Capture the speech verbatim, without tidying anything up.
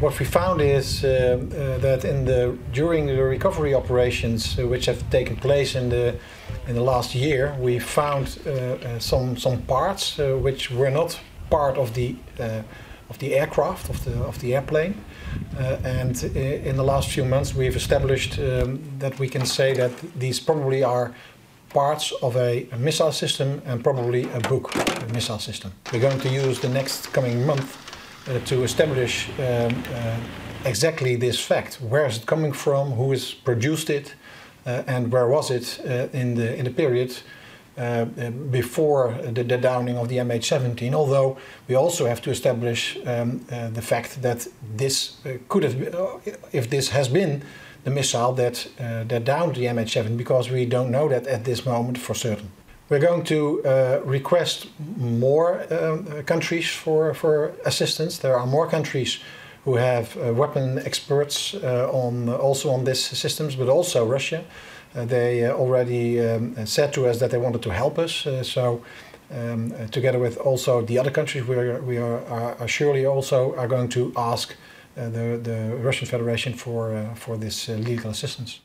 what we found is uh, uh, that in the during the recovery operations uh, which have taken place in the in the last year, we found uh, uh, some some parts uh, which were not part of the uh, of the aircraft of the of the airplane, uh, and in the last few months we've established um, that we can say that these probably are parts of a, a missile system, and probably a Buk missile system. We're going to use the next coming month uh, to establish um, uh, exactly this fact: where is it coming from, who has produced it, uh, and where was it uh, in the in the period uh, before the, the downing of the M H seventeen. Although we also have to establish um, uh, the fact that this uh, could have been, if this has been the missile that, uh, that downed the M H seventeen, because we don't know that at this moment for certain. We're going to uh, request more uh, countries for, for assistance. There are more countries who have uh, weapon experts uh, on, also on these systems, but also Russia. Uh, they uh, already um, said to us that they wanted to help us, uh, so um, uh, together with also the other countries, we are, we are, are, are surely also are going to ask Uh, the, the Russian Federation for, uh, for this uh, legal assistance.